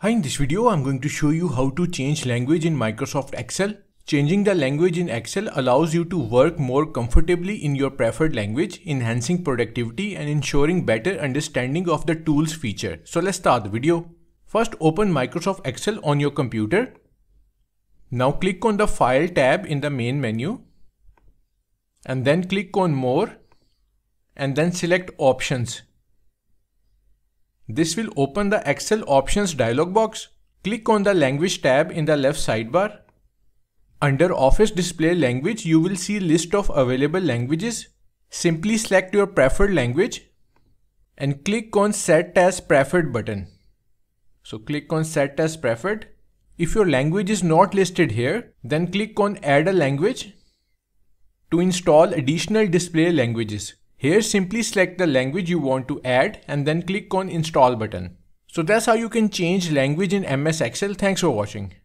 Hi, in this video I'm going to show you how to change language in Microsoft Excel. Changing the language in Excel allows you to work more comfortably in your preferred language, enhancing productivity and ensuring better understanding of the tools feature. So let's start the video. First, open Microsoft Excel on your computer. Now click on the File tab in the main menu and then click on More and then select Options. This will open the Excel Options dialog box. Click on the Language tab in the left sidebar. Under Office Display Language, you will see list of available languages. Simply select your preferred language and click on Set as Preferred button. So click on Set as Preferred. If your language is not listed here, then click on Add a Language to install additional display languages. Here simply select the language you want to add and then click on Install button. So that's how you can change language in MS Excel. Thanks for watching.